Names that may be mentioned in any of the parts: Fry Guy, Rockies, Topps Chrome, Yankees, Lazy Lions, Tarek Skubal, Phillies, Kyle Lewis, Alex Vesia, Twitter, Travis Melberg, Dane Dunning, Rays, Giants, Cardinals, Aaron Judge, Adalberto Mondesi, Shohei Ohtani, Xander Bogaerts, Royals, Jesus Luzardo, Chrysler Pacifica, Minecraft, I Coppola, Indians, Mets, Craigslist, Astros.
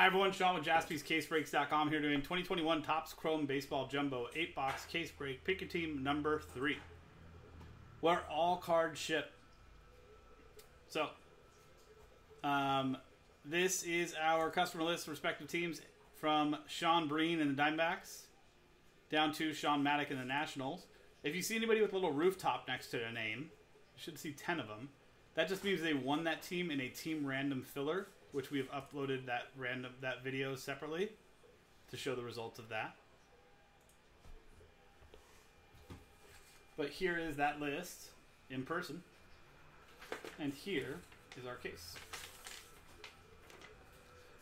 Hi everyone, Sean with JaspysCaseBreaks.com here doing 2021 Topps Chrome Baseball Jumbo 8-box case break. Pick your team number 3. Where all cards ship. So, this is our customer list, respective teams, from Sean Breen and the Diamondbacks down to Sean Maddock and the Nationals. If you see anybody with a little rooftop next to their name, you should see 10 of them. That just means they won that team in a team random filler, which we have uploaded that video separately to show the results of that. But here is that list in person, and here is our case.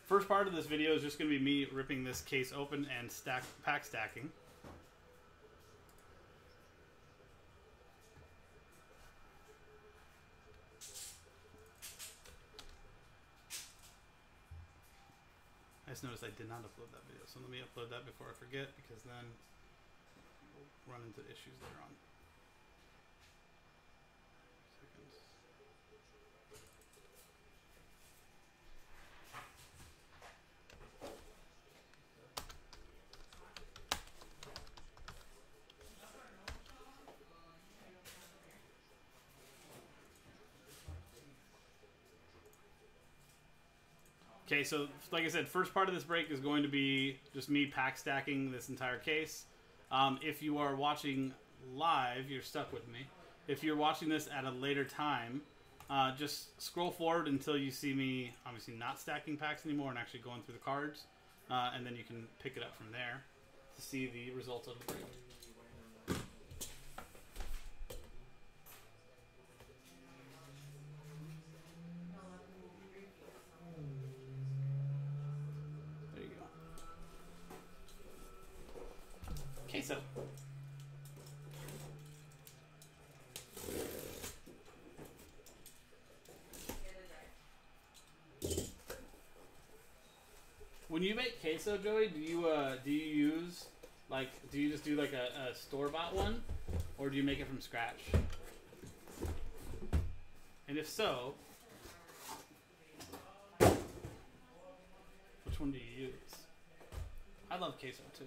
First part of this video is just going to be me ripping this case open and pack stacking. I just noticed I did not upload that video, so let me upload that before I forget, because then we'll run into issues later on. Okay, so like I said, first part of this break is going to be just me pack stacking this entire case. If you are watching live, you're stuck with me. If you're watching this at a later time, just scroll forward until you see me obviously not stacking packs anymore and actually going through the cards, and then you can pick it up from there to see the results of the break. So when you make queso, Joey, do you use like, do you just do like a store-bought one, or do you make it from scratch? And if so, which one do you use? I love queso too.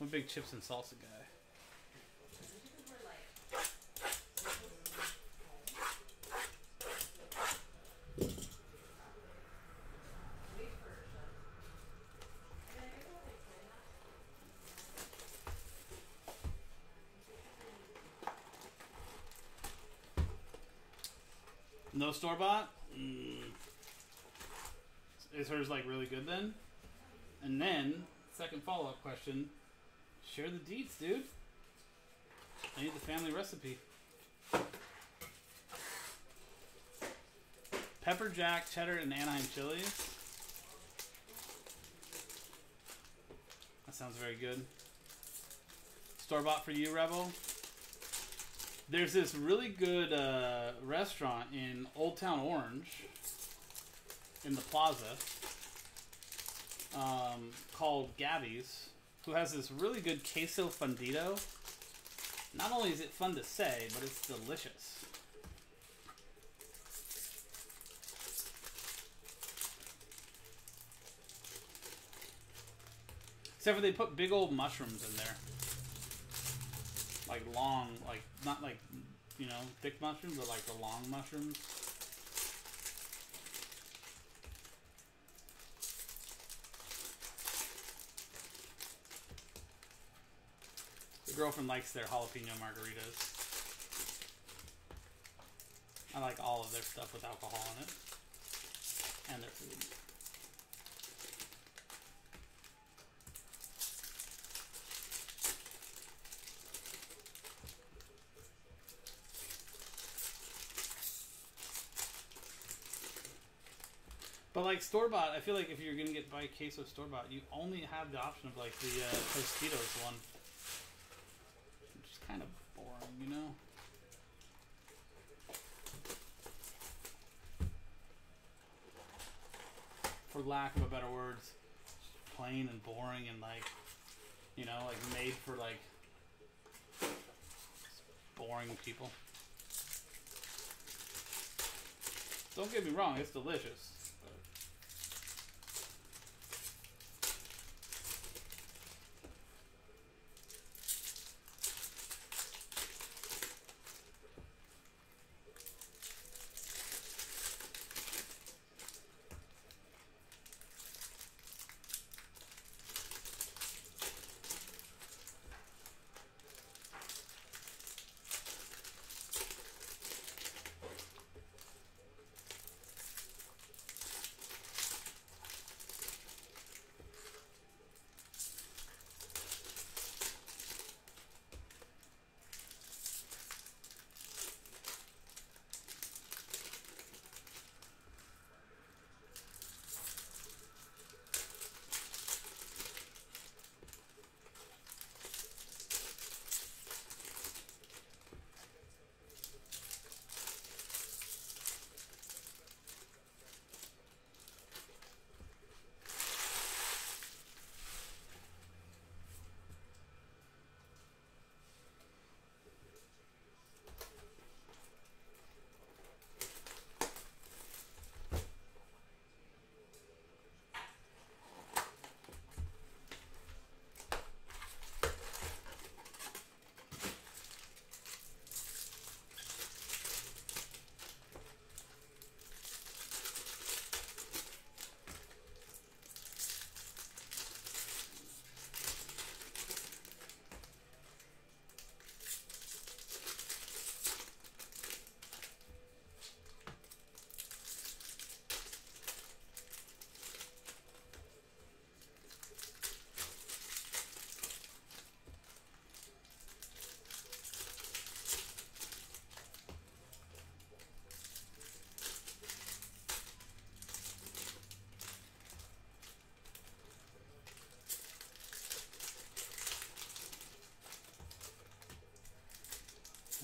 I'm a big chips and salsa guy. No store-bought? Is hers like really good then? And then, second follow-up question. Share the deets, dude. I need the family recipe. Pepper jack, cheddar, and Anaheim chilies. That sounds very good. Store-bought for you, Rebel. There's this really good restaurant in Old Town Orange in the plaza called Gabby's, who has this really good queso fundido. Not only is it fun to say, but it's delicious. Except for they put big old mushrooms in there. Like long, like, not like, you know, thick mushrooms, but like the long mushrooms. Girlfriend likes their jalapeno margaritas. I like all of their stuff with alcohol in it. And their food. But like store-bought, I feel like if you're going to get by queso store-bought, you only have the option of like the Tostitos one. Kind of boring, you know? For lack of a better words, plain and boring and like, you know, like made for like boring people. Don't get me wrong, it's delicious.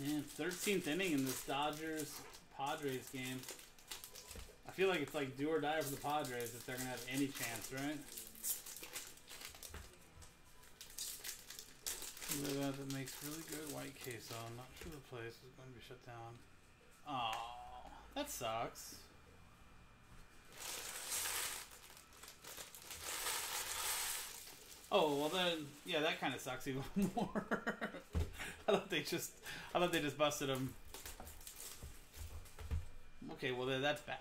Yeah, 13th inning in this Dodgers-Padres game. I feel like it's like do or die for the Padres if they're going to have any chance, right? That makes really good white queso. I'm not sure the place is going to be shut down. Aww, that sucks. Oh, well then, yeah, that kind of sucks even more. I thought they just busted him. Okay, well then that's bad.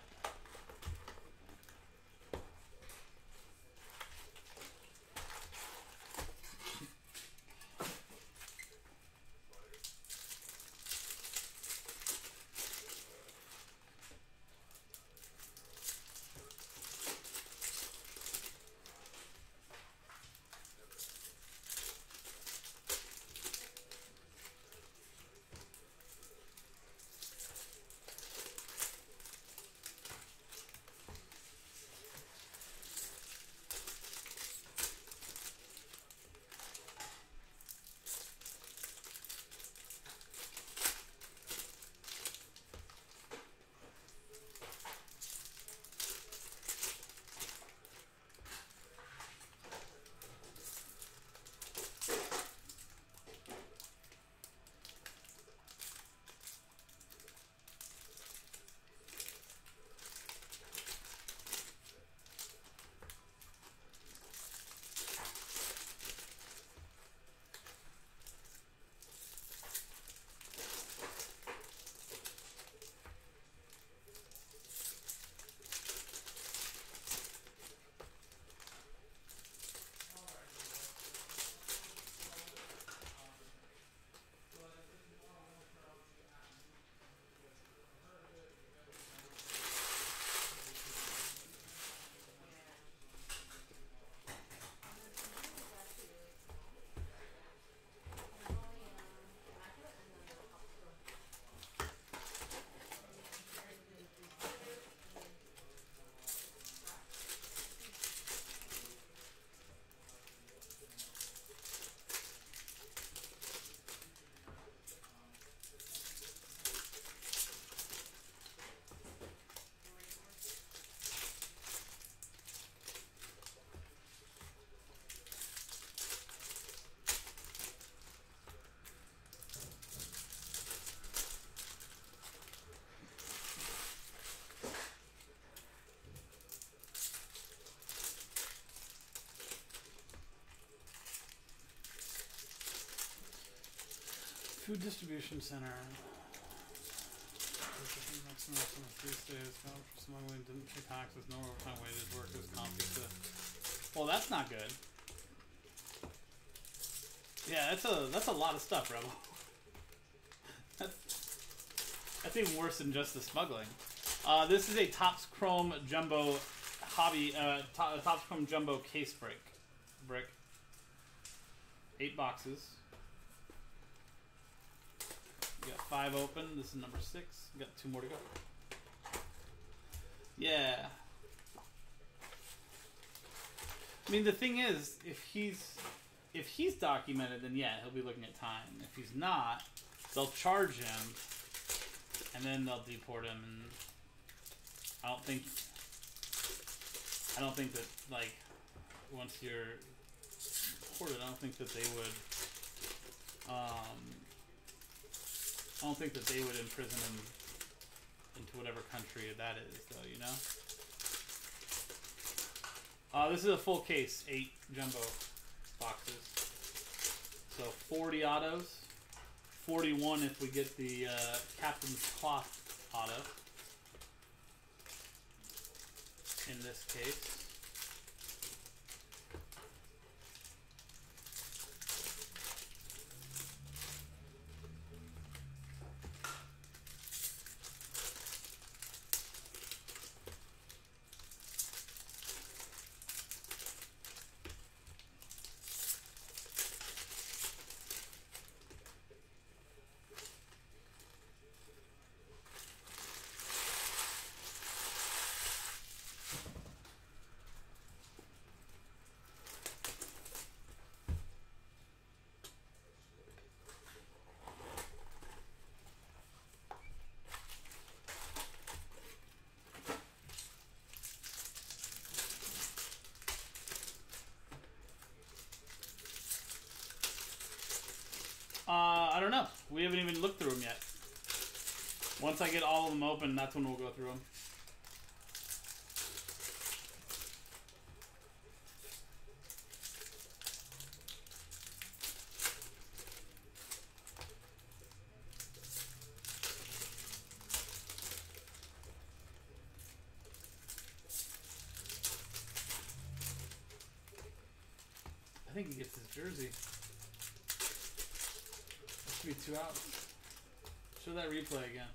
Food distribution center. Well, that's not good. Yeah, that's a lot of stuff, Rebel. That's even worse than just the smuggling. This is a Topps Chrome Jumbo hobby Topps Chrome Jumbo case brick. 8 boxes. You got 5 open. This is number 6. You got 2 more to go. Yeah. I mean, the thing is, if he's documented, then yeah, he'll be looking at time. If he's not, they'll charge him, and then they'll deport him. And I don't think that like once you're deported, I don't think that they would. I don't think that they would imprison him into whatever country that is, though, you know? This is a full case, 8 jumbo boxes. So 40 autos, 41 if we get the Captain's Cloth auto in this case. We haven't even looked through them yet. Once I get all of them open, that's when we'll go through them. I think he gets his jersey. That should be two out. Show that replay again.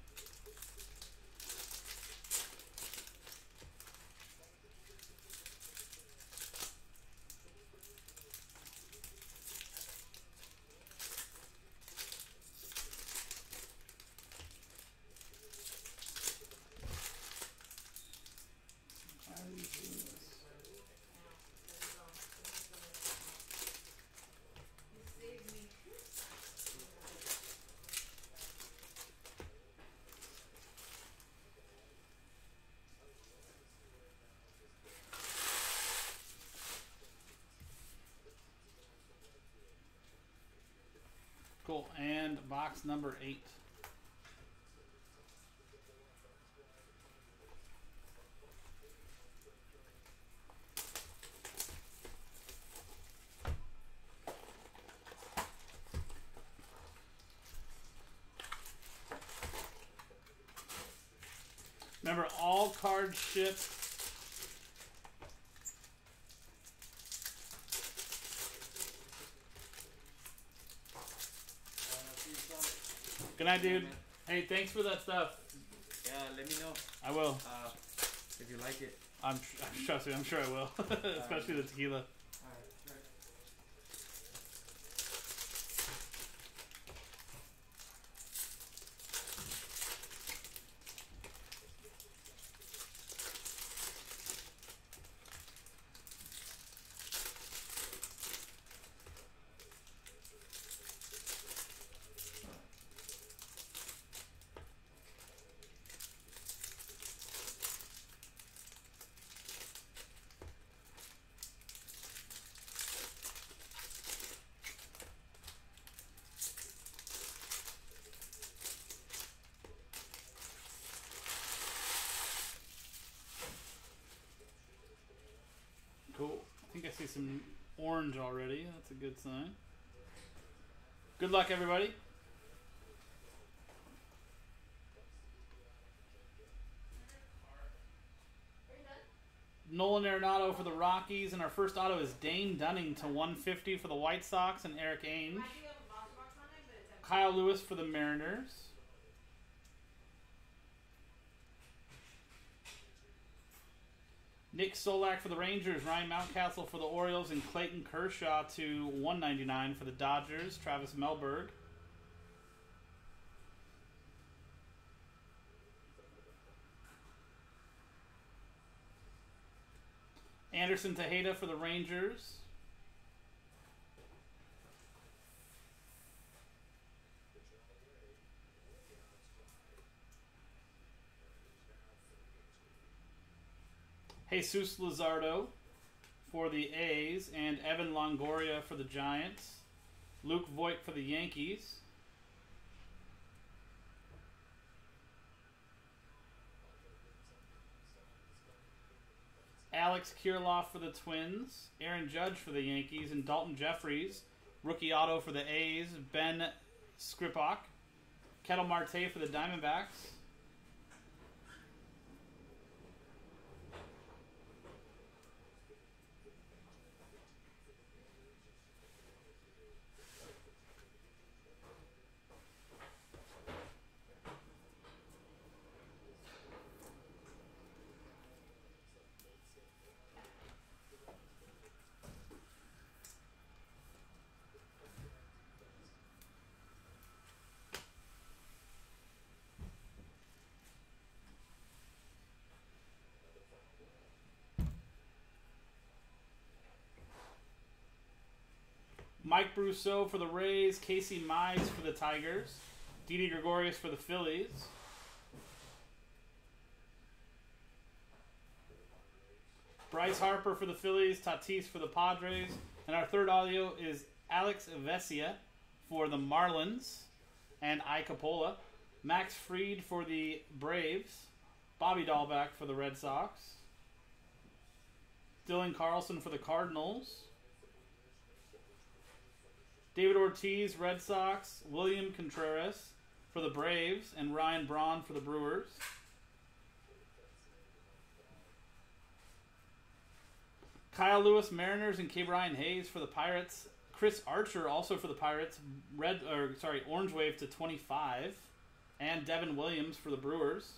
Cool, and box number 8. Remember, all cards shipped. Good night, dude. Hey, thanks for that stuff. Yeah, let me know. I will. If you like it. Trust me, I'm sure I will. Especially the tequila. Cool. I think I see some orange already. That's a good sign. Good luck, everybody. Nolan Arenado for the Rockies, and our first auto is Dane Dunning /150 for the White Sox and Eric Ainge. Kyle Lewis for the Mariners. Nick Solak for the Rangers, Ryan Mountcastle for the Orioles, and Clayton Kershaw /199 for the Dodgers, Travis Melberg. Anderson Tejeda for the Rangers. Jesus Luzardo for the A's and Evan Longoria for the Giants. Luke Voigt for the Yankees. Alex Kirilloff for the Twins. Aaron Judge for the Yankees and Dalton Jeffries. Rookie auto for the A's. Ben Skripok. Ketel Marte for the Diamondbacks. Mike Brousseau for the Rays, Casey Mize for the Tigers, Didi Gregorius for the Phillies. Bryce Harper for the Phillies, Tatis for the Padres. And our third audio is Alex Vesia for the Marlins, and I. Coppola. Max Fried for the Braves. Bobby Dahlback for the Red Sox. Dylan Carlson for the Cardinals. David Ortiz, Red Sox. William Contreras for the Braves. And Ryan Braun for the Brewers. Kyle Lewis, Mariners. And K. Brian Hayes for the Pirates. Chris Archer also for the Pirates. Orange Wave to 25. And Devin Williams for the Brewers.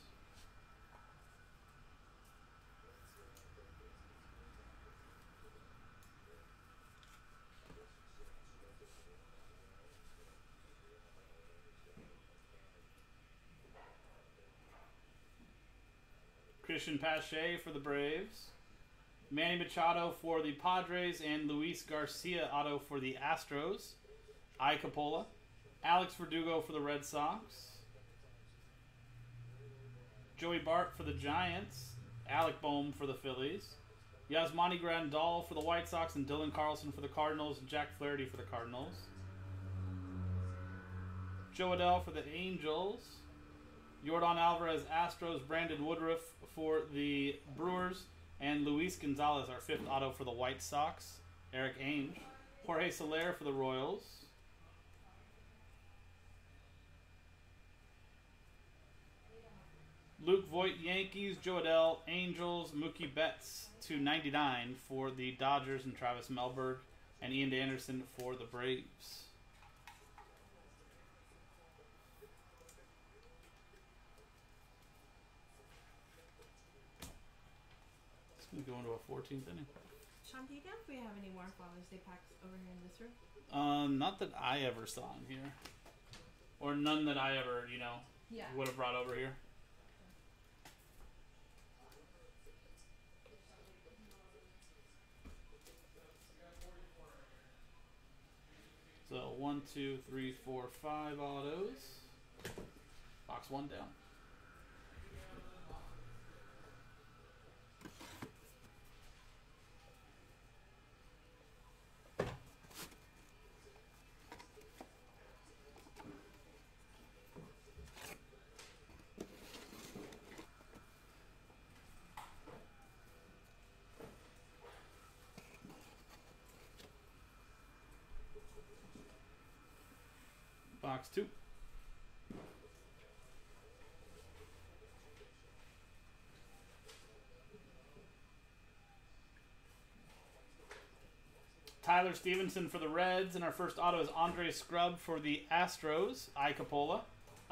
Christian Pache for the Braves. Manny Machado for the Padres. And Luis Garcia Otto for the Astros. I. Coppola. Alex Verdugo for the Red Sox. Joey Bart for the Giants. Alec Bohm for the Phillies. Yasmani Grandal for the White Sox. And Dylan Carlson for the Cardinals. And Jack Flaherty for the Cardinals. Joe Adell for the Angels. Yordan Alvarez, Astros. Brandon Woodruff for the Brewers. And Luis Gonzalez, our fifth auto for the White Sox. Eric Ainge. Jorge Soler for the Royals. Luke Voigt, Yankees. Joe Adell, Angels. Mookie Betts to 99 for the Dodgers. And Travis Melberg and Ian Anderson for the Braves. It's going to go into a 14th inning. Sean, do you know if we have any more Father's Day packs over here in this room? Not that I ever saw in here. Or none that I ever, would have brought over here. So, 1, 2, 3, 4, 5 autos. Box one down. Box two. Tyler Stevenson for the Reds, and our first auto is Andre Scrub for the Astros. I. Coppola.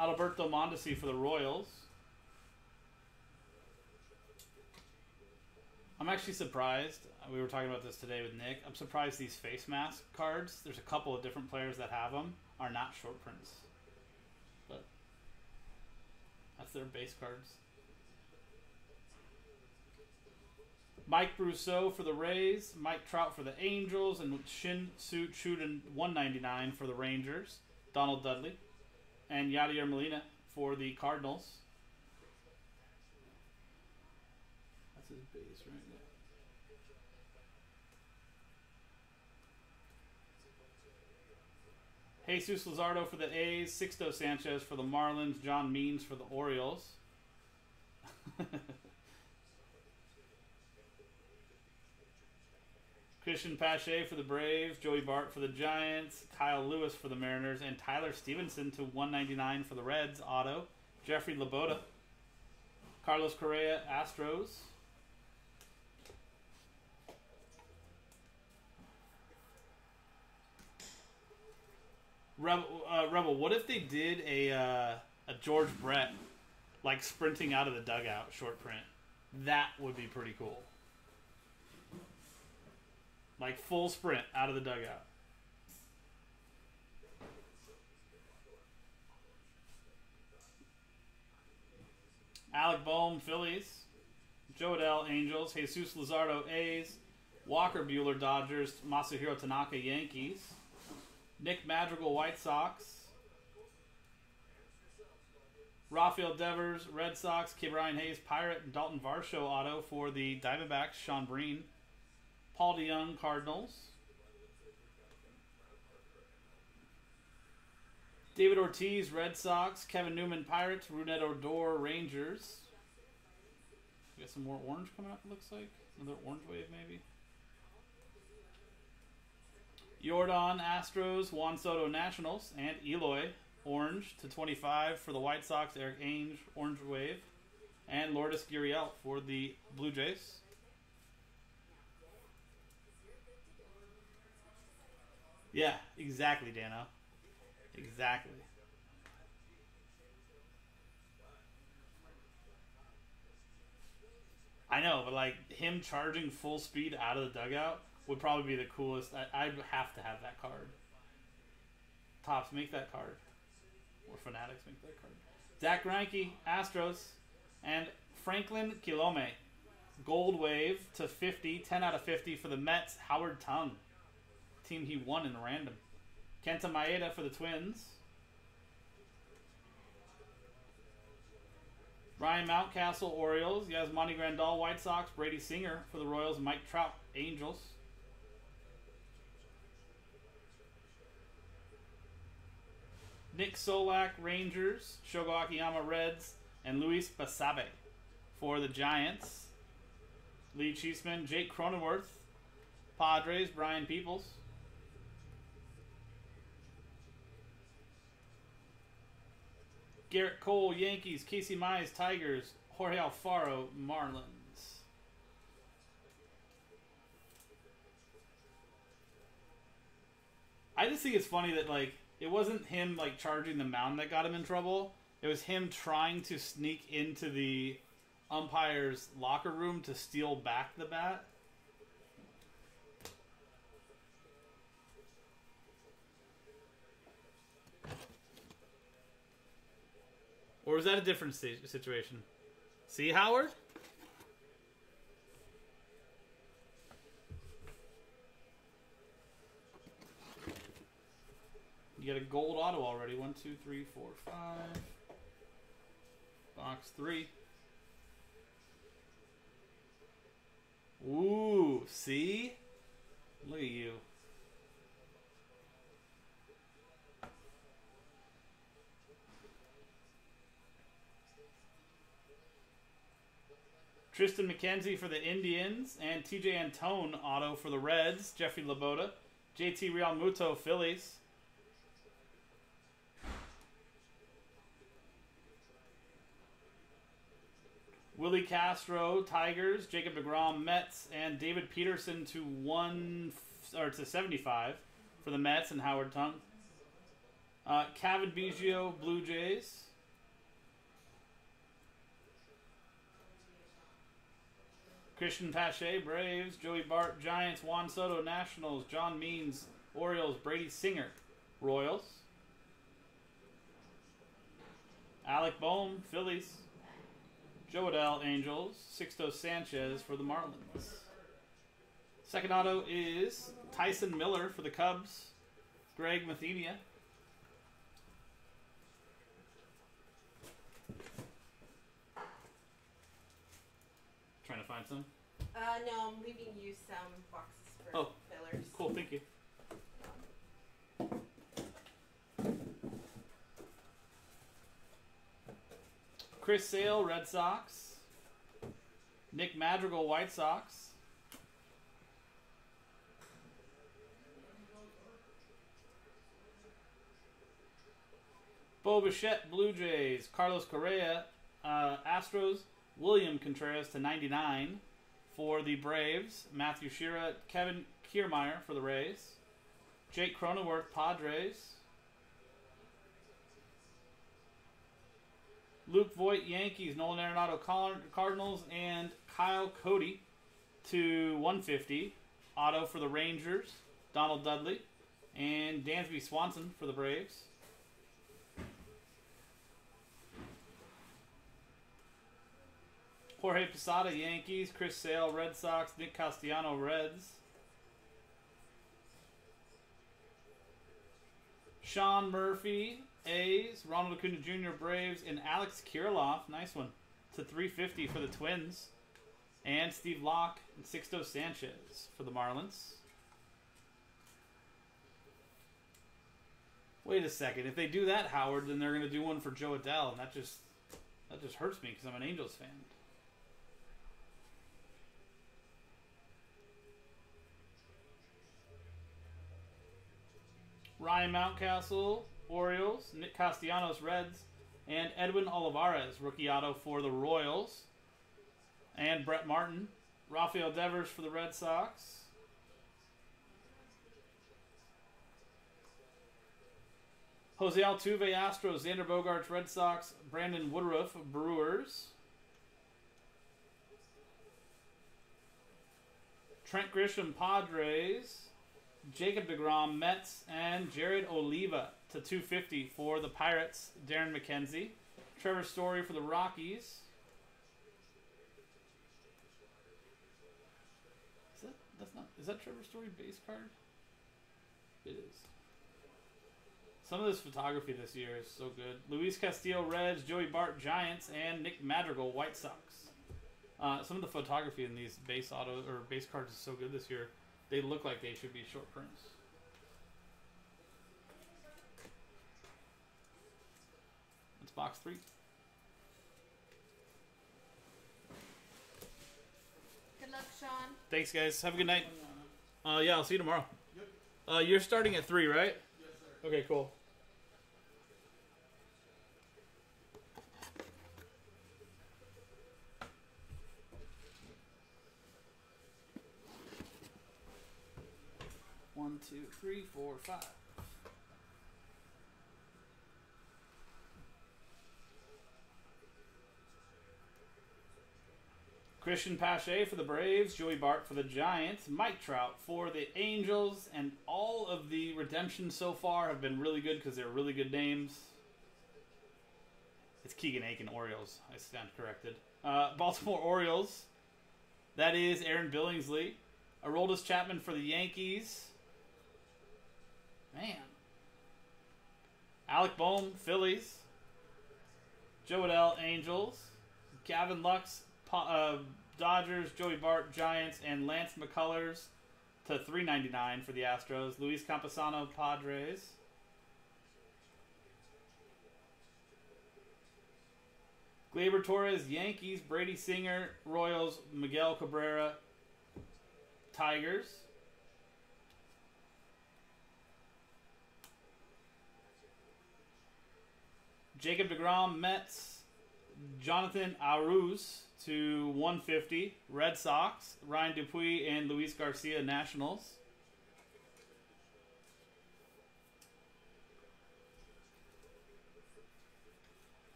Adalberto Mondesi for the Royals. I'm actually surprised. We were talking about this today with Nick. I'm surprised these face mask cards, there's a couple of different players that have them, are not short prints. But that's their base cards. Mike Brousseau for the Rays, Mike Trout for the Angels, and Shin Soo Chu to 199 for the Rangers, Donald Dudley, and Yadier Molina for the Cardinals. That's his base right now. Jesus Luzardo for the A's, Sixto Sanchez for the Marlins, John Means for the Orioles. Christian Pache for the Braves, Joey Bart for the Giants, Kyle Lewis for the Mariners, and Tyler Stevenson to 199 for the Reds, auto. Jeffrey Loboda, Carlos Correa, Astros. Rebel, what if they did a George Brett, like, sprinting out of the dugout short print? That would be pretty cool. Like, full sprint out of the dugout. Alec Bohm, Phillies. Joe Adell, Angels. Jesus Luzardo, A's. Walker Buehler, Dodgers. Masahiro Tanaka, Yankees. Nick Madrigal, White Sox. Rafael Devers, Red Sox. K. Brian Hayes, Pirate. And Dalton Varsho auto for the Diamondbacks, Sean Breen. Paul DeYoung, Cardinals. David Ortiz, Red Sox. Kevin Newman, Pirates. Rougned Odor, Rangers. We got some more orange coming up, it looks like. Another orange wave, maybe. Yordan, Astros. Juan Soto, Nationals. And Eloy, orange /25 for the White Sox. Eric Ainge, orange wave. And Lourdes Gurriel for the Blue Jays. Yeah, exactly, Dano. Exactly. I know, but like him charging full speed out of the dugout would probably be the coolest. I'd have to have that card. Topps, make that card. Or Fanatics, make that card. Zach Greinke, Astros. And Franklin Kilome, gold wave /50, 10 out of 50 for the Mets. Howard Tung, team he won in random. Kenta Maeda for the Twins. Ryan Mountcastle, Orioles. Yasmani Grandal, White Sox. Brady Singer for the Royals. Mike Trout, Angels. Nick Solak, Rangers. Shogo Akiyama, Reds. And Luis Basabe for the Giants. Lee Cheeseman, Jake Cronenworth, Padres, Brian Peoples. Garrett Cole, Yankees. Casey Mize, Tigers. Jorge Alfaro, Marlins. I just think it's funny that like it wasn't him like charging the mound that got him in trouble. It was him trying to sneak into the umpire's locker room to steal back the bat. Or was that a different situation? See, Howard? You got a gold auto already. 1, 2, 3, 4, 5. Box 3. Ooh, see? Look at you. Tristan McKenzie for the Indians, and TJ Antone auto for the Reds. Jeffrey Loboda, JT Realmuto, Phillies. Willie Castro, Tigers. Jacob deGrom, Mets, and David Peterson /75 for the Mets and Howard Tung. Cavid Biggio, Blue Jays. Christian Pache, Braves. Joey Bart, Giants. Juan Soto, Nationals. John Means, Orioles. Brady Singer, Royals. Alec Bohm, Phillies. Joe Adell, Angels. Sixto Sanchez for the Marlins. Second auto is Tyson Miller for the Cubs. Greg Mathenia. Trying to find some? No, I'm leaving you some boxes for fillers. Cool, thank you. Chris Sale, Red Sox. Nick Madrigal, White Sox. Bo Bichette, Blue Jays. Carlos Correa, Astros. William Contreras /99 for the Braves. Matthew Shira, Kevin Kiermaier for the Rays. Jake Cronenworth, Padres. Luke Voigt, Yankees. Nolan Arenado, Cardinals. And Kyle Cody /150. Auto for the Rangers. Donald Dudley. And Dansby Swanson for the Braves. Jorge Posada, Yankees. Chris Sale, Red Sox. Nick Castellano, Reds. Sean Murphy, A's. Ronald Acuna Jr., Braves. And Alex Kirilloff, nice one, /350 for the Twins. And Steve Locke and Sixto Sanchez for the Marlins. wait a second, if they do that, Howard, then they're going to do one for Joe Adell, and that just hurts me because I'm an Angels fan. Ryan Mountcastle, Orioles. Nick Castellanos, Reds. And Edwin Olivares, rookie auto for the Royals. And Brett Martin. Rafael Devers for the Red Sox. Jose Altuve, Astros. Xander Bogaerts, Red Sox. Brandon Woodruff, Brewers. Trent Grisham, Padres. Jacob deGrom, Mets, and Jared Oliva /250 for the Pirates, Darren McKenzie. Trevor Story for the Rockies. Is that Trevor Story base card? It is. Some of this photography this year is so good. Luis Castillo, Reds, Joey Bart, Giants, and Nick Madrigal, White Sox. Some of the photography in these base autos or base cards is so good this year. They look like they should be short prints. That's box 3. Good luck, Sean. Thanks, guys. Have a good night. Yeah, I'll see you tomorrow. Yep. You're starting at 3, right? Yes, sir. Okay, cool. One, two, three, four, 5. Christian Pache for the Braves. Joey Bart for the Giants. Mike Trout for the Angels. And all of the redemptions so far have been really good because they're really good names. It's Keegan Aiken Orioles. I stand corrected. Baltimore Orioles. That is Aaron Billingsley. Aroldis Chapman for the Yankees. Man. Alec Bohm, Phillies. Joe Adell, Angels. Gavin Lux, Dodgers. Joey Bart, Giants. And Lance McCullers /399 for the Astros. Luis Camposano, Padres. Gleyber Torres, Yankees. Brady Singer, Royals. Miguel Cabrera, Tigers. Jacob deGrom, Mets. Jonathan Arúz /150, Red Sox. Ryan Dupuis and Luis Garcia, Nationals.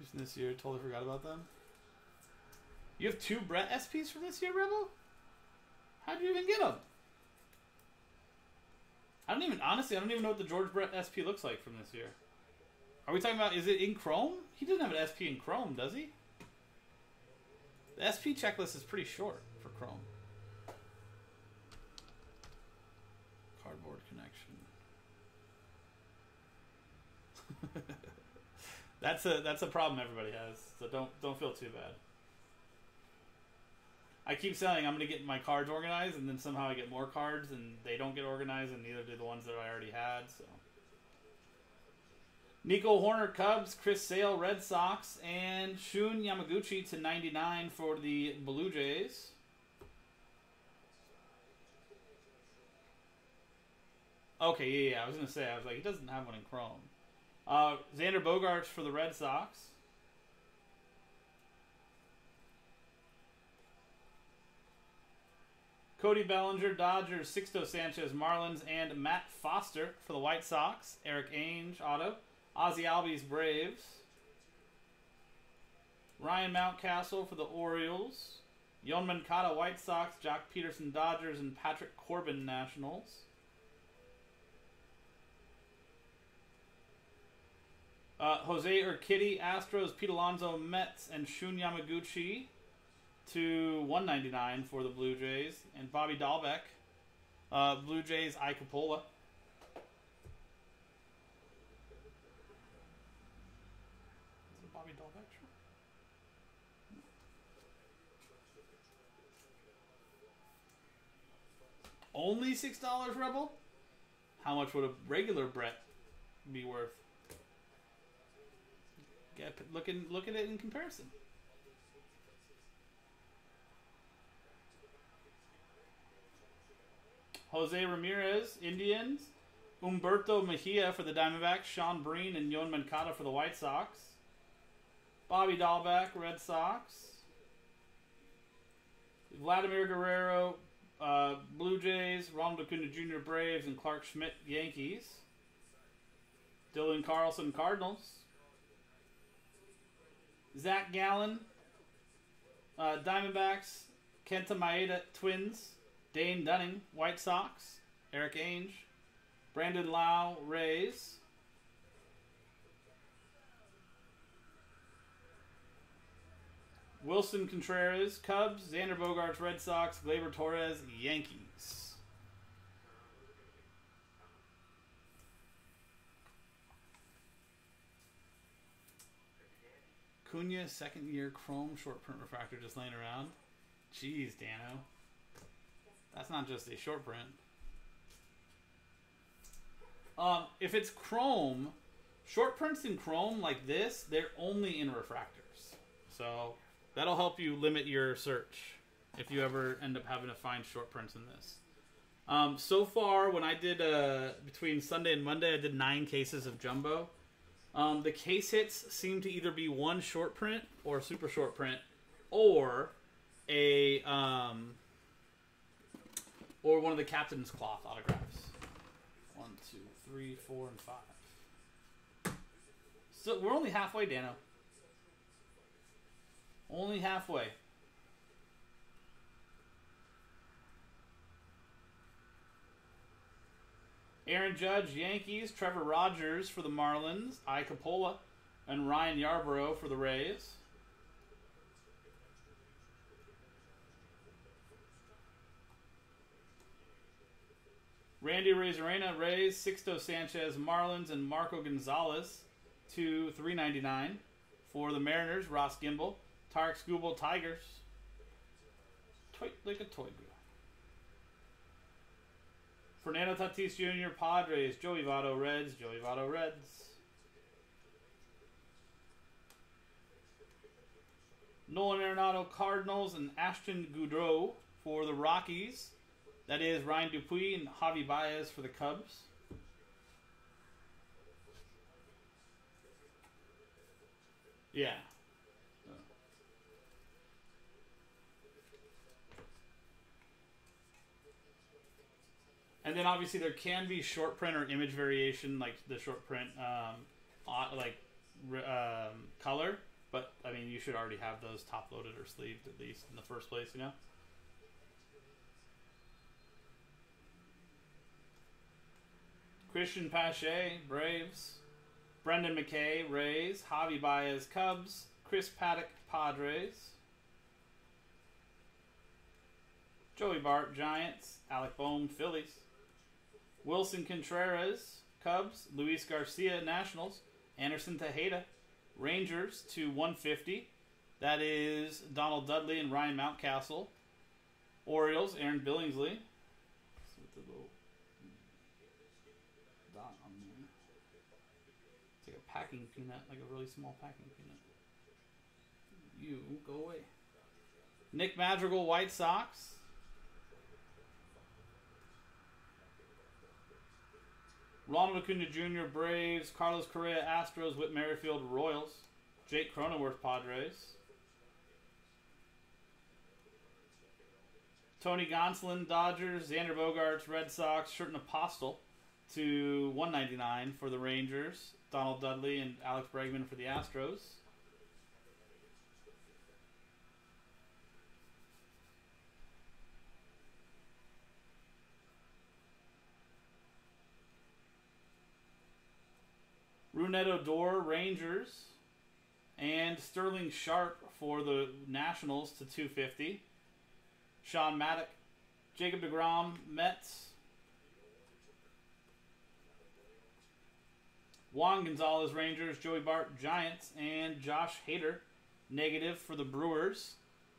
Just this year, totally forgot about them. You have 2 Brett SPs for this year, Rebel? How'd you even get them? I don't even know what the George Brett SP looks like from this year. Are we talking about, is it in Chrome? He doesn't have an SP in Chrome, does he? The SP checklist is pretty short for Chrome. Cardboard connection. That's a problem everybody has, so don't feel too bad. I keep saying I'm going to get my cards organized, and then somehow I get more cards, and they don't get organized, and neither do the ones that I already had, so... Nico Horner, Cubs. Chris Sale, Red Sox. And Shun Yamaguchi /99 for the Blue Jays. Okay, yeah, I was going to say, I was like, he doesn't have one in Chrome. Xander Bogaerts for the Red Sox. Cody Bellinger, Dodgers. Sixto Sanchez, Marlins. And Matt Foster for the White Sox. Eric Ainge, auto. Ozzie Albies, Braves. Ryan Mountcastle for the Orioles. Yon Mankata, White Sox. Jock Peterson, Dodgers. And Patrick Corbin, Nationals. Jose Urquidy, Astros. Pete Alonso, Mets. And Shun Yamaguchi /199 for the Blue Jays. And Bobby Dalbec, Blue Jays, Icapola. Is it Bobby Dalbec? Only $6, Rebel? How much would a regular Brett be worth? Look at it in comparison. Jose Ramirez, Indians. Umberto Mejia for the Diamondbacks. Sean Breen and Yon Moncada for the White Sox. Bobby Dahlbeck, Red Sox. Vladimir Guerrero, Blue Jays. Ronald Acuna Jr., Braves. And Clark Schmidt, Yankees. Dylan Carlson, Cardinals. Zach Gallen, Diamondbacks. Kenta Maeda, Twins. Dane Dunning, White Sox. Eric Ainge. Brandon Lau, Rays. Wilson Contreras, Cubs. Xander Bogaerts, Red Sox. Gleyber Torres, Yankees. Cunha, second-year Chrome short print refractor just laying around. Jeez, Dano. That's not just a short print. If it's Chrome, short prints in Chrome like this, they're only in refractors. So that'll help you limit your search if you ever end up having to find short prints in this. So far, when I did between Sunday and Monday, I did 9 cases of jumbo. The case hits seem to either be one short print or a super short print, or a or one of the captain's cloth autographs. 1, 2, 3, 4, and 5. So we're only halfway, Dano. Only halfway. Aaron Judge, Yankees. Trevor Rogers for the Marlins. I. Coppola and Ryan Yarbrough for the Rays. Randy Arozarena, Rays. Sixto Sanchez, Marlins. And Marco Gonzalez, $3.99 for the Mariners. Ross Gimble. Tarek Skubal, Tigers. Toit like a toy girl. Fernando Tatis Jr., Padres. Joey Votto, Reds. Joey Votto, Reds. Nolan Arenado, Cardinals. And Ashton Goudreau for the Rockies. That is Ryan Dupuis and Javi Baez for the Cubs. Yeah. And then obviously there can be short print or image variation, like the short print color. But, I mean, you should already have those top-loaded or sleeved at least in the first place, you know? Christian Pache, Braves. Brendan McKay, Rays. Javi Baez, Cubs. Chris Paddock, Padres. Joey Bart, Giants. Alec Bohm, Phillies. Wilson Contreras, Cubs. Luis Garcia, Nationals. Anderson Tejeda, Rangers, $2.150. That is Donald Dudley and Ryan Mountcastle. Orioles, Aaron Billingsley. It's like a packing peanut, like a really small packing peanut. You go away. Nick Madrigal, White Sox. Ronald Acuna Jr., Braves. Carlos Correa, Astros. Whit Merrifield, Royals. Jake Cronenworth, Padres. Tony Gonsolin, Dodgers. Xander Bogaerts, Red Sox. Sherton Apostle to $1.99 for the Rangers. Donald Dudley and Alex Bregman for the Astros. Runedo Dor, Rangers, and Sterling Sharp for the Nationals to $2.50. Sean Maddock, Jacob deGrom, Mets. Juan Gonzalez, Rangers. Joey Bart, Giants, and Josh Hader, negative for the Brewers.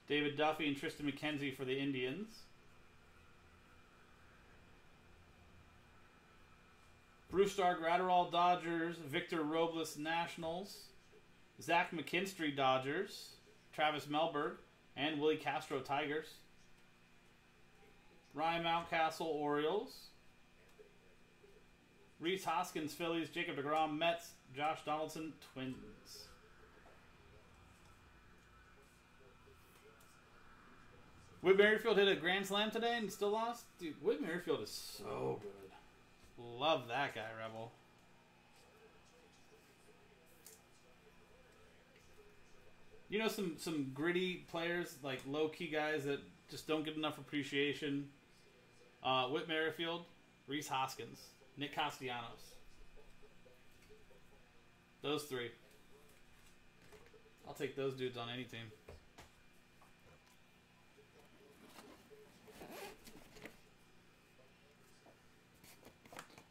David Duffy and Tristan McKenzie for the Indians. Brewstar Gratterall, Dodgers. Victor Robles, Nationals. Zach McKinstry, Dodgers. Travis Melberg. And Willie Castro, Tigers. Ryan Mountcastle, Orioles. Reese Hoskins, Phillies. Jacob deGrom, Mets. Josh Donaldson, Twins. Whit Merrifield hit a grand slam today and still lost? Dude, Whit Merrifield is so good. Love that guy, Rebel. You know, some gritty players, like low-key guys that just don't get enough appreciation. Whit Merrifield, Reese Hoskins, Nick Castellanos. Those three. I'll take those dudes on any team.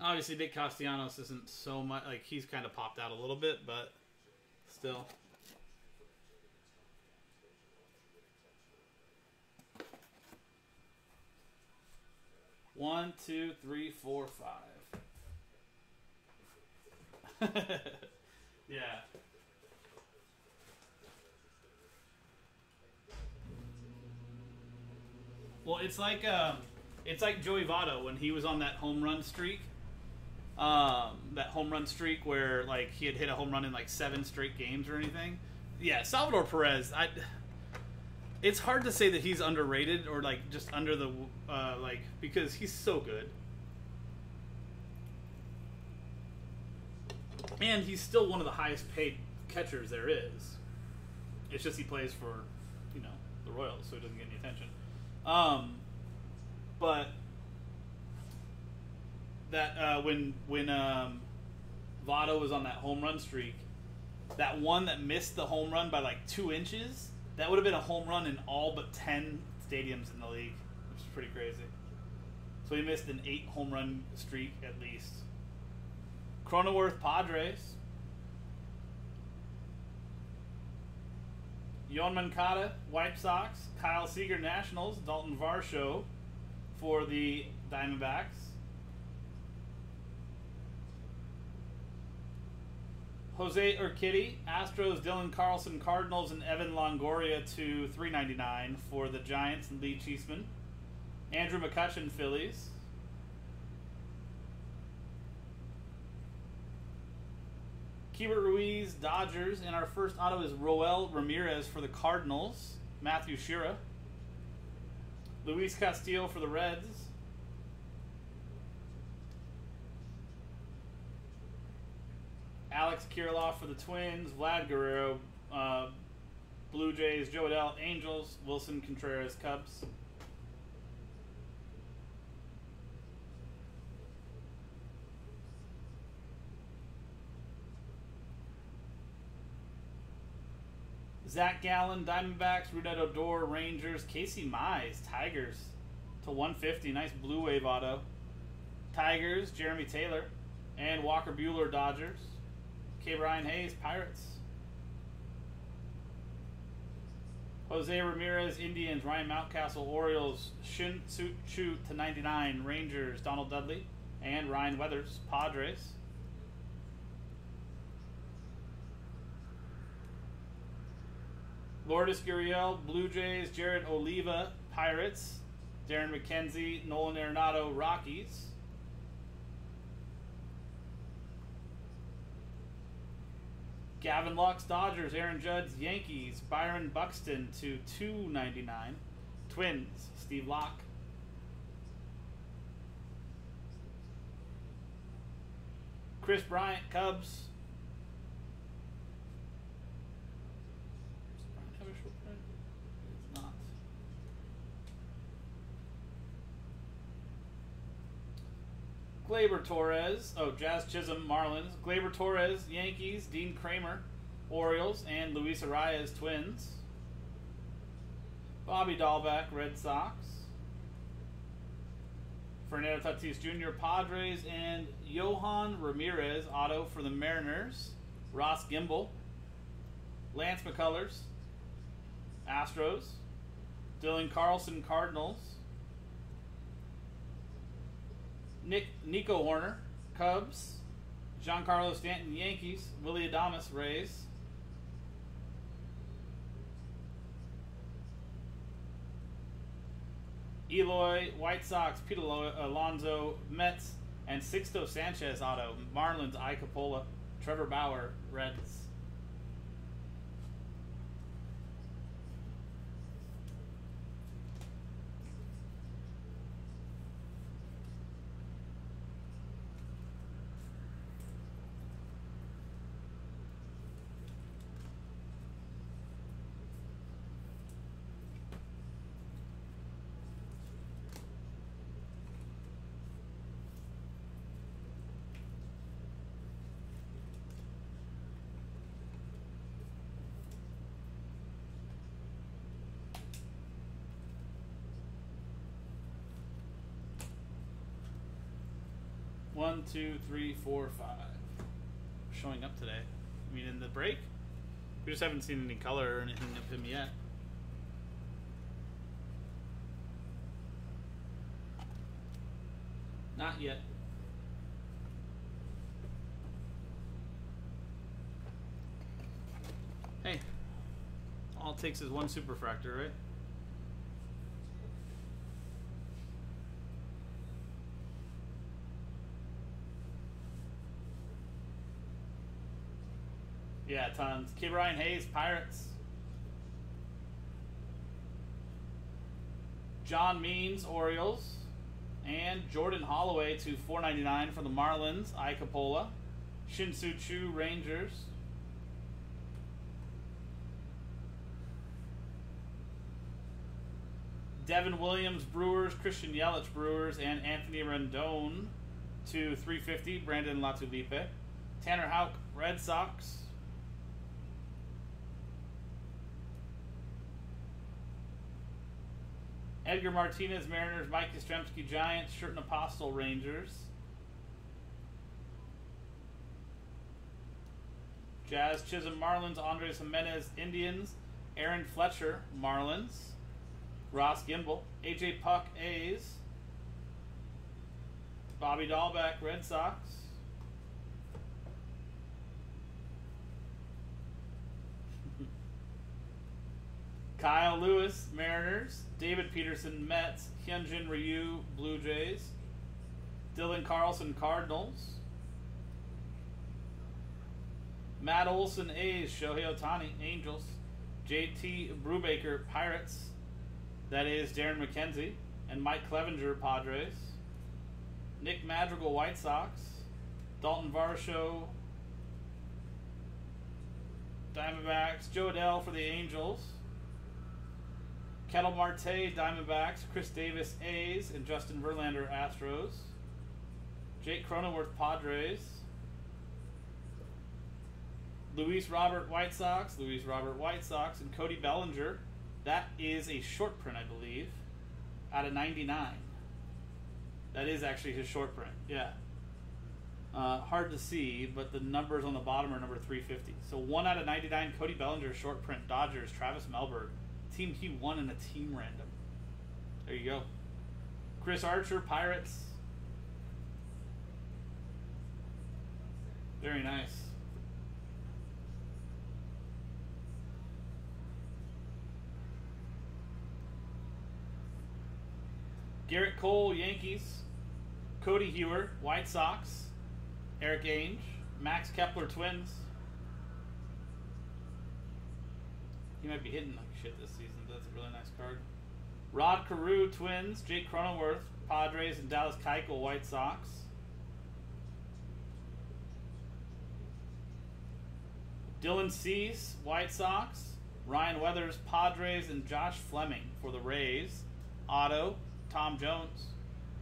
Obviously, Nick Castellanos isn't so much, like, he's kind of popped out a little bit, but still. One, two, three, four, five. Yeah. Well, it's like Joey Votto when he was on that home run streak. That home run streak where like he had hit a home run in like 7 straight games or anything. Yeah, Salvador Perez. It's hard to say that he's underrated or like just under the like because he's so good, and he's still one of the highest paid catchers there is. It's just he plays for, you know, the Royals, so he doesn't get any attention. But. That when Votto was on that home run streak, that one that missed the home run by like 2 inches, that would have been a home run in all but 10 stadiums in the league, which is pretty crazy. So he missed an 8 home run streak at least. Cronenworth, Padres. Yon Mankata, White Sox. Kyle Seager, Nationals. Dalton Varsho for the Diamondbacks. Jose Urquidy, Astros, Dylan Carlson, Cardinals, and Evan Longoria to 399 for the Giants and Lee Cheeseman. Andrew McCutchen, Phillies. Keibert Ruiz, Dodgers. And our first auto is Roel Ramirez for the Cardinals. Matthew Shira. Luis Castillo for the Reds. Alex Kirilloff for the Twins, Vlad Guerrero, Blue Jays, Joe Adell, Angels, Wilson Contreras, Cubs. Zach Gallen, Diamondbacks, Rougned Odor, Rangers, Casey Mize, Tigers to 150. Nice blue wave auto. Tigers, Jeremy Taylor, and Walker Buehler, Dodgers. K. Brian Hayes, Pirates. Jose Ramirez, Indians. Ryan Mountcastle, Orioles. Shin Soo Choo to 99, Rangers. Donald Dudley and Ryan Weathers, Padres. Lourdes Gurriel, Blue Jays. Jared Oliva, Pirates. Darren McKenzie, Nolan Arenado, Rockies. Gavin Lux, Dodgers. Aaron Judge, Yankees. Byron Buxton to 299. Twins, Steve Locke. Chris Bryant, Cubs. Does Bryant have a short print? It's not. Gleyber Torres, Jazz Chisholm, Marlins. Gleyber Torres, Yankees. Dean Kramer, Orioles. And Luis Arias, Twins. Bobby Dahlbeck, Red Sox. Fernando Tatis Jr., Padres. And Johan Ramirez, auto for the Mariners. Ross Gimble. Lance McCullers, Astros. Dylan Carlson, Cardinals. Nico Horner, Cubs. Giancarlo Stanton, Yankees. Willy Adames, Rays. Eloy, White Sox. Pete Alonso, Mets. And Sixto Sanchez auto. Marlins, I. Coppola. Trevor Bauer, Reds. One, two, three, four, five. Showing up today. I mean, in the break, we just haven't seen any color or anything of him yet. Not yet. Hey, all it takes is one superfractor, right? Yeah, tons. K. Brian Hayes, Pirates. John Means, Orioles. And Jordan Holloway to $4.99 for the Marlins, I. Coppola. Shin-Soo Choo, Rangers. Devin Williams, Brewers. Christian Yelich, Brewers. And Anthony Rendon to $3.50, Brandon Latulipe. Tanner Houck, Red Sox. Edgar Martinez, Mariners. Mike Yastrzemski, Giants. Shirton Apostle, Rangers. Jazz Chisholm, Marlins. Andres Jimenez, Indians. Aaron Fletcher, Marlins. Ross Gimble. A.J. Puck, A's. Bobby Dahlbeck, Red Sox. Kyle Lewis, Mariners. David Peterson, Mets. Hyunjin Ryu, Blue Jays. Dylan Carlson, Cardinals. Matt Olson, A's. Shohei Ohtani, Angels. JT Brubaker, Pirates. That is Darren McKenzie. And Mike Clevenger, Padres. Nick Madrigal, White Sox. Dalton Varsho, Diamondbacks. Joe Adell for the Angels. Kettle Marte, Diamondbacks. Chris Davis, A's. And Justin Verlander, Astros. Jake Cronenworth, Padres. Luis Robert, White Sox. Luis Robert, White Sox. And Cody Bellinger. That is a short print, I believe, out of 99. That is actually his short print, yeah. Hard to see, but the numbers on the bottom are number 350. So 1 out of 99, Cody Bellinger, short print. Dodgers, Travis Melberg. Team he won in a team random. There you go. Chris Archer, Pirates. Very nice. Garrett Cole, Yankees. Cody Huwer, White Sox. Eric Ainge. Max Kepler, Twins. He might be hitting like shit this season. That's a really nice card. Rod Carew, Twins. Jake Cronenworth, Padres. And Dallas Keuchel, White Sox. Dylan Cease, White Sox. Ryan Weathers, Padres. And Josh Fleming for the Rays. Otto, Tom Jones.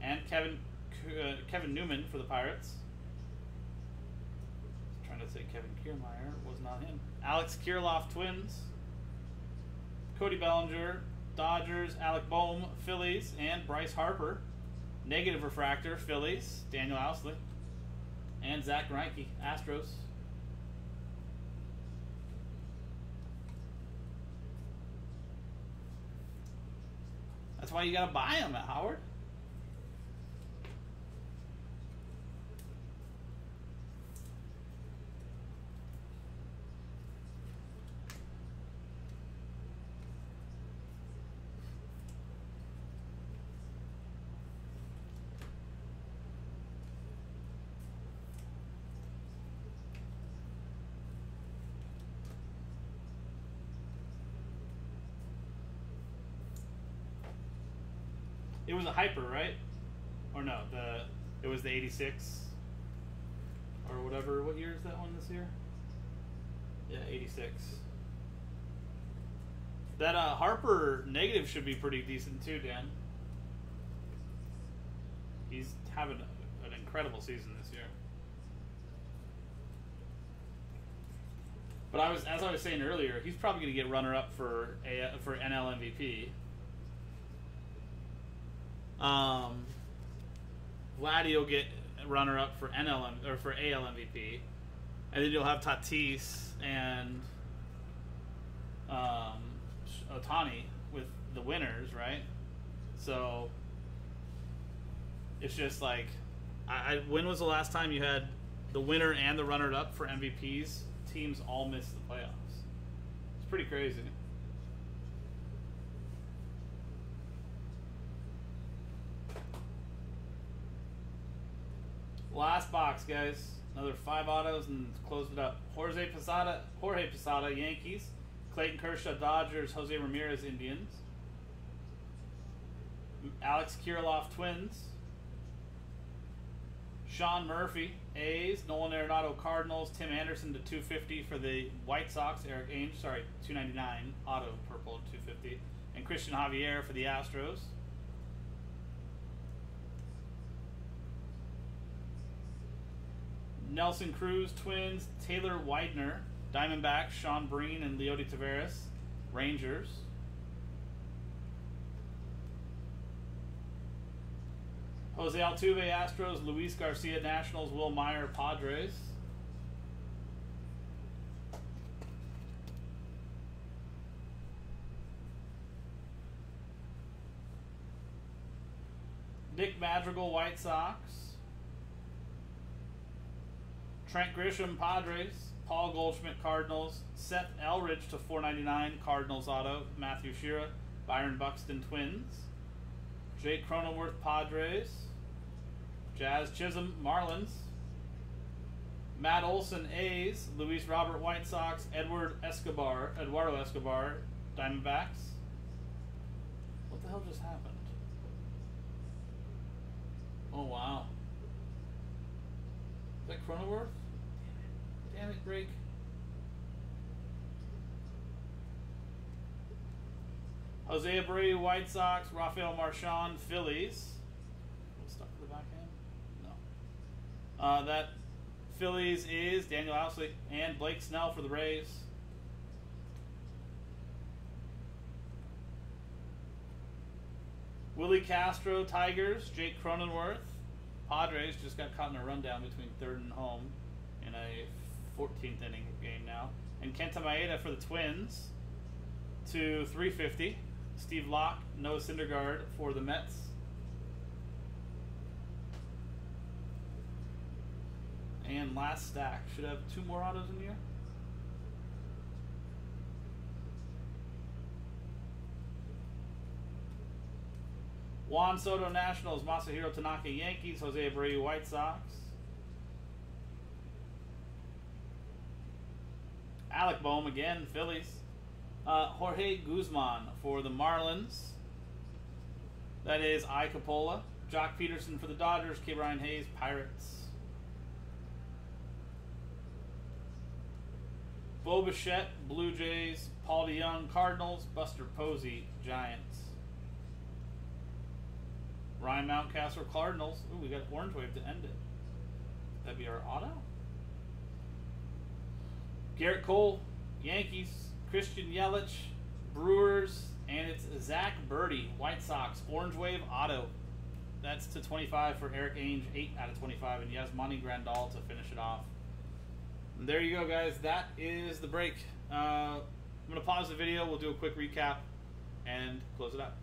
And Kevin Newman for the Pirates. I was trying to say Kevin Kiermaier. It was not him. Alex Kirilloff, Twins. Cody Bellinger, Dodgers. Alec Bohm, Phillies. And Bryce Harper, negative refractor, Phillies. Daniel Housley. And Zach Greinke, Astros. That's why you gotta buy them, Howard. It was a hyper, right? Or no, it was the 86 or whatever. What year is that one this year? Yeah, 86. That Harper negative should be pretty decent too, Dan. He's having an incredible season this year. But as I was saying earlier, he's probably going to get runner-up for NL MVP. Vladdy will get runner-up for NL or for AL MVP, and then you'll have Tatis and Ohtani with the winners, right? So it's just like, when was the last time you had the winner and the runner-up for MVPs? Teams all miss the playoffs. It's pretty crazy. Last box, guys. Another 5 autos and close it up. Jorge Posada, Yankees. Clayton Kershaw, Dodgers. Jose Ramirez, Indians. Alex Kirilloff, Twins. Sean Murphy, A's. Nolan Arenado, Cardinals. Tim Anderson to 250 for the White Sox. Eric Ainge, sorry, 299 auto purple 250, and Christian Javier for the Astros. Nelson Cruz, Twins. Taylor Widener, Diamondbacks. Sean Breen and Leody Taveras, Rangers. Jose Altuve, Astros. Luis Garcia, Nationals. Will Meyer, Padres. Nick Madrigal, White Sox. Trent Grisham, Padres. Paul Goldschmidt, Cardinals. Seth Elridge to 499, Cardinals auto. Matthew Shira, Byron Buxton, Twins. Jake Cronenworth, Padres. Jazz Chisholm, Marlins. Matt Olson, A's. Luis Robert, White Sox. Eduardo Escobar, Diamondbacks. What the hell just happened? Oh, wow. Is that Cronenworth? Damn it, break. Jose Abreu, White Sox. Rafael Marchand, Phillies. What's stuck to the backhand? No. That Phillies is Daniel Housley and Blake Snell for the Rays. Willie Castro, Tigers. Jake Cronenworth, Padres. Just got caught in a rundown between third and home in a 14th inning game now. And Kenta Maeda for the Twins to 350. Steve Locke, Noah Syndergaard for the Mets. And last stack. Should have 2 more autos in here. Juan Soto, Nationals. Masahiro Tanaka, Yankees. Jose Abreu, White Sox. Alec Bohm again, Phillies. Jorge Guzman for the Marlins. That is I. Coppola. Jock Peterson for the Dodgers. K. Brian Hayes, Pirates. Bo Bichette, Blue Jays. Paul DeYoung, Cardinals. Buster Posey, Giants. Ryan Mountcastle, Cardinals. Ooh, we got Orange Wave to end it. That'd be our auto. Garrett Cole, Yankees. Christian Yelich, Brewers, and it's Zach Birdie, White Sox, Orange Wave auto. That's to 25 for Eric Ainge, 8 out of 25, and Yasmani Grandal to finish it off. And there you go, guys. That is the break. I'm gonna pause the video. We'll do a quick recap and close it up.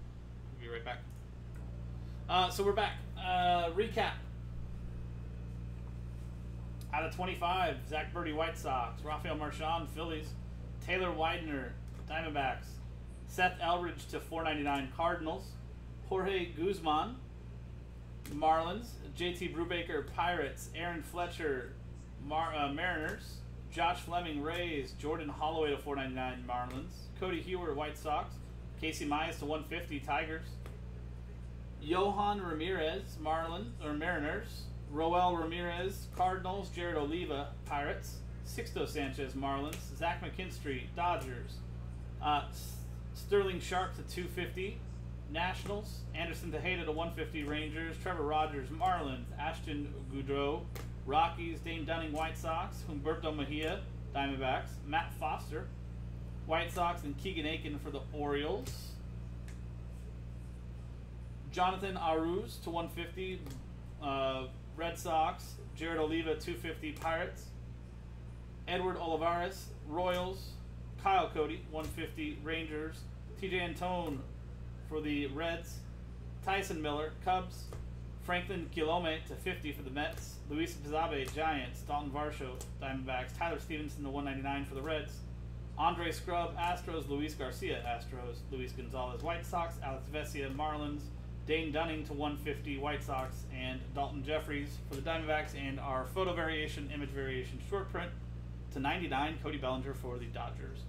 We'll be right back. So we're back. Recap. Out of 25, Zach Birdie, White Sox. Rafael Marchand, Phillies. Taylor Widener, Diamondbacks. Seth Elridge to 499, Cardinals. Jorge Guzman, Marlins. JT Brubaker, Pirates. Aaron Fletcher, Mariners. Josh Fleming, Rays. Jordan Holloway to 499, Marlins. Cody Huwer, White Sox. Casey Mize to 150, Tigers. Johan Ramirez, Marlins, or Mariners. Roel Ramirez, Cardinals. Jared Oliva, Pirates. Sixto Sanchez, Marlins. Zach McKinstry, Dodgers. Sterling Sharp to 250, Nationals. Anderson Tejeda to 150, Rangers. Trevor Rogers, Marlins. Ashton Goudreau, Rockies. Dane Dunning, White Sox. Humberto Mejia, Diamondbacks. Matt Foster, White Sox. And Keegan Aiken for the Orioles. Jonathan Aruz to 150, Red Sox. Jared Oliva, 250, Pirates. Edward Olivares, Royals. Kyle Cody, 150, Rangers. TJ Antone for the Reds. Tyson Miller, Cubs. Franklin Kilome to 50 for the Mets. Luis Pizzabe, Giants. Dalton Varsho, Diamondbacks. Tyler Stevenson to 199 for the Reds. Andre Scrub, Astros. Luis Garcia, Astros. Luis Gonzalez, White Sox. Alex Vesia, Marlins. Dane Dunning to 150, White Sox, and Dalton Jeffries for the Diamondbacks. And our photo variation, image variation, short print to 99, Cody Bellinger for the Dodgers.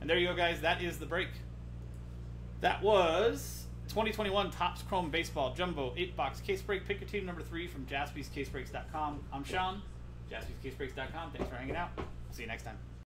And there you go, guys. That is the break. That was 2021 Topps Chrome Baseball Jumbo 8-box case break. Pick your team number 3 from JaspysCaseBreaks.com. I'm Sean, JaspysCaseBreaks.com. Thanks for hanging out. I'll see you next time.